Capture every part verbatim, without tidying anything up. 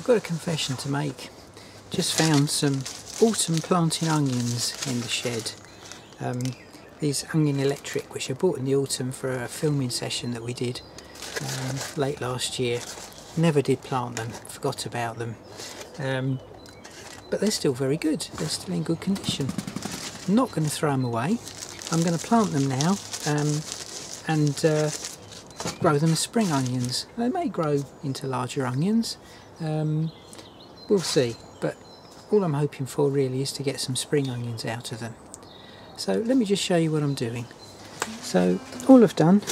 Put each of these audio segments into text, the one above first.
I've got a confession to make. Just found some autumn planting onions in the shed. Um, these Onion Electric, which I bought in the autumn for a filming session that we did um, late last year. Never did plant them, forgot about them. Um, but they're still very good, they're still in good condition. I'm not going to throw them away. I'm going to plant them now um, and uh, grow them as spring onions. They may grow into larger onions, um, we'll see. But all I'm hoping for really is to get some spring onions out of them. So let me just show you what I'm doing. So all I've done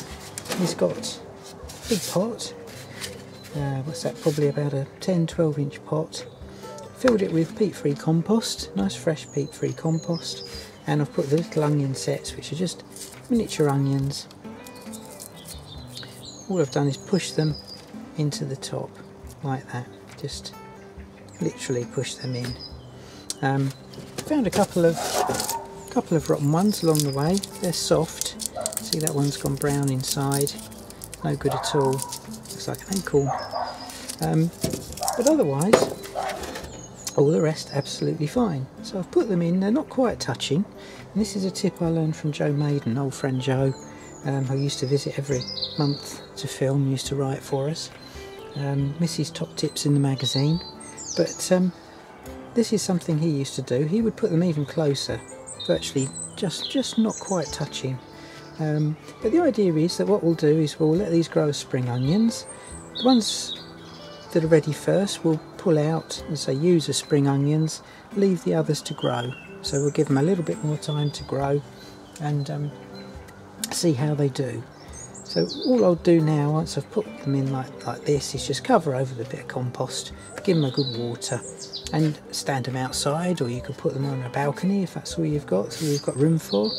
is got a big pot, uh, what's that, probably about a ten twelve inch pot. Filled it with peat-free compost, nice fresh peat-free compost, and I've put the little onion sets, which are just miniature onions. All I've done is push them into the top like that, just literally push them in. Um, found a couple of couple of rotten ones along the way. They're soft. See, that one's gone brown inside. No good at all. Looks like an acorn. Um, but otherwise, all the rest absolutely fine. So I've put them in, they're not quite touching. And this is a tip I learned from Joe Maiden, old friend Joe, um, who used to visit every month to film, used to write for us. Um, Missus Top Tips in the magazine. But um, this is something he used to do. He would put them even closer, virtually just, just not quite touching. Um, but the idea is that what we'll do is we'll let these grow as spring onions. The ones that are ready first we'll pull out and say use as spring onions, leave the others to grow. So we'll give them a little bit more time to grow and um, see how they do. So all I'll do now, once I've put them in like, like this, is just cover over the bit of compost, give them a good water and stand them outside, or you could put them on a balcony if that's all you've got, so you've got room for.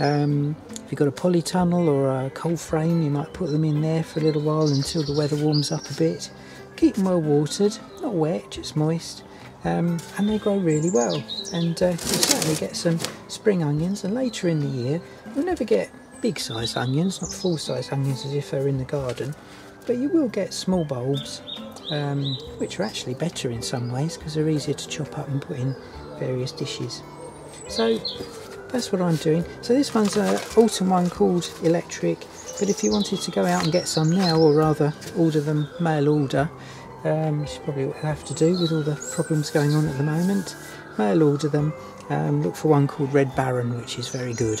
Um, if you've got a polytunnel or a coal frame, you might put them in there for a little while until the weather warms up a bit. Keep them well watered, not wet, just moist, um, and they grow really well. And uh, you'll certainly get some spring onions, and later in the year you'll never get big size onions, not full size onions as if they're in the garden, but you will get small bulbs, um, which are actually better in some ways because they're easier to chop up and put in various dishes. So that's what I'm doing. So this one's an autumn one called Electric, but if you wanted to go out and get some now, or rather order them, mail order, um, which is probably what I have to do with all the problems going on at the moment, mail order them, um, look for one called Red Baron, which is very good.